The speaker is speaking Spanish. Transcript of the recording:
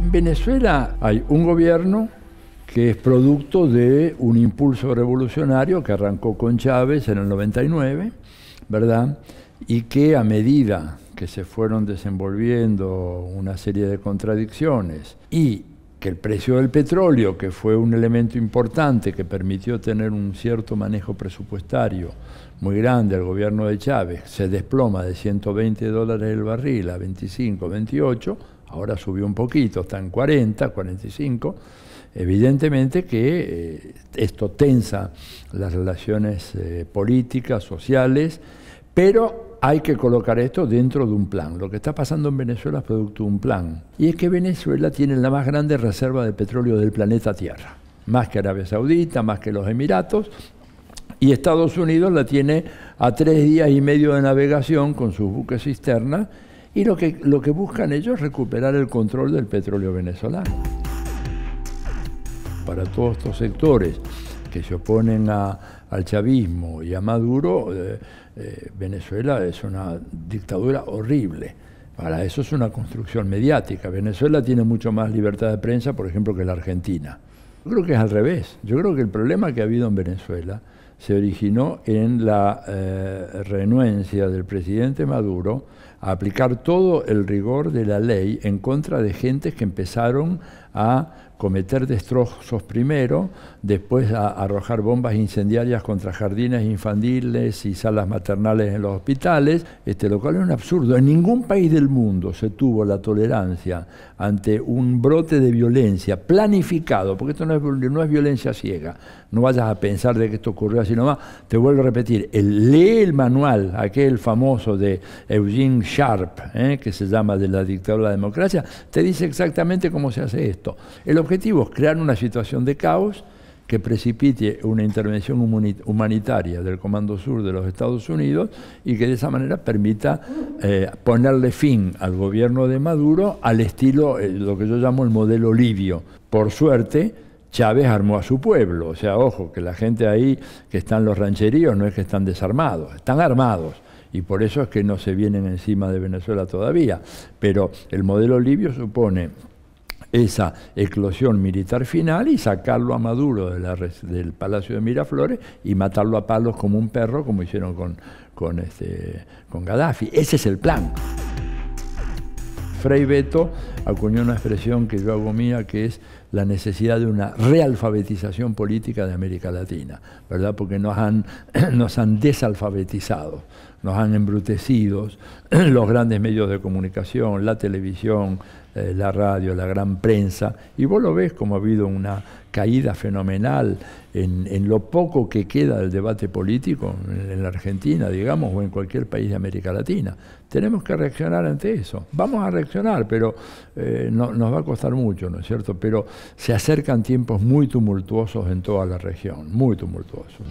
En Venezuela hay un gobierno que es producto de un impulso revolucionario que arrancó con Chávez en el 99, ¿verdad? Y que a medida que se fueron desenvolviendo una serie de contradicciones y que el precio del petróleo, que fue un elemento importante que permitió tener un cierto manejo presupuestario muy grande al gobierno de Chávez, se desploma de $120 el barril a 25, 28, ahora subió un poquito, está en 40, 45, evidentemente que esto tensa las relaciones políticas, sociales, pero hay que colocar esto dentro de un plan. Lo que está pasando en Venezuela es producto de un plan. Y es que Venezuela tiene la más grande reserva de petróleo del planeta Tierra, más que Arabia Saudita, más que los Emiratos, y Estados Unidos la tiene a 3 días y medio de navegación con sus buques cisternas, y lo que buscan ellos es recuperar el control del petróleo venezolano. Para todos estos sectores que se oponen al chavismo y a Maduro, Venezuela es una dictadura horrible. Para eso es una construcción mediática. Venezuela tiene mucho más libertad de prensa, por ejemplo, que la Argentina. Yo creo que es al revés. Yo creo que el problema que ha habido en Venezuela se originó en la renuencia del presidente Maduro a aplicar todo el rigor de la ley en contra de gentes que empezaron a cometer destrozos primero, después a arrojar bombas incendiarias contra jardines infantiles y salas maternales en los hospitales, lo cual es un absurdo. En ningún país del mundo se tuvo la tolerancia ante un brote de violencia planificado, porque esto no es violencia ciega, no vayas a pensar de que esto ocurrió así nomás. Te vuelvo a repetir, lee el manual, aquel famoso de Eugene Sharp, que se llama De la dictadura a la democracia, te dice exactamente cómo se hace esto. El objetivo es crear una situación de caos que precipite una intervención humanitaria del Comando Sur de los Estados Unidos y que de esa manera permita ponerle fin al gobierno de Maduro al estilo, lo que yo llamo el modelo libio. Por suerte, Chávez armó a su pueblo, o sea, ojo, que la gente ahí que está en los rancheríos no es que están desarmados, están armados. Y por eso es que no se vienen encima de Venezuela todavía. Pero el modelo libio supone esa eclosión militar final y sacarlo a Maduro del Palacio de Miraflores y matarlo a palos como un perro, como hicieron con Gaddafi. Ese es el plan. Frei Beto acuñó una expresión que yo hago mía, que es la necesidad de una realfabetización política de América Latina, ¿verdad? Porque nos han desalfabetizado, nos han embrutecido los grandes medios de comunicación, la televisión, la radio, la gran prensa, y vos lo ves como ha habido una caída fenomenal en lo poco que queda del debate político en la Argentina, digamos, o en cualquier país de América Latina. Tenemos que reaccionar ante eso. Vamos a reaccionar, pero nos va a costar mucho, ¿no es cierto? Pero se acercan tiempos muy tumultuosos en toda la región, muy tumultuosos.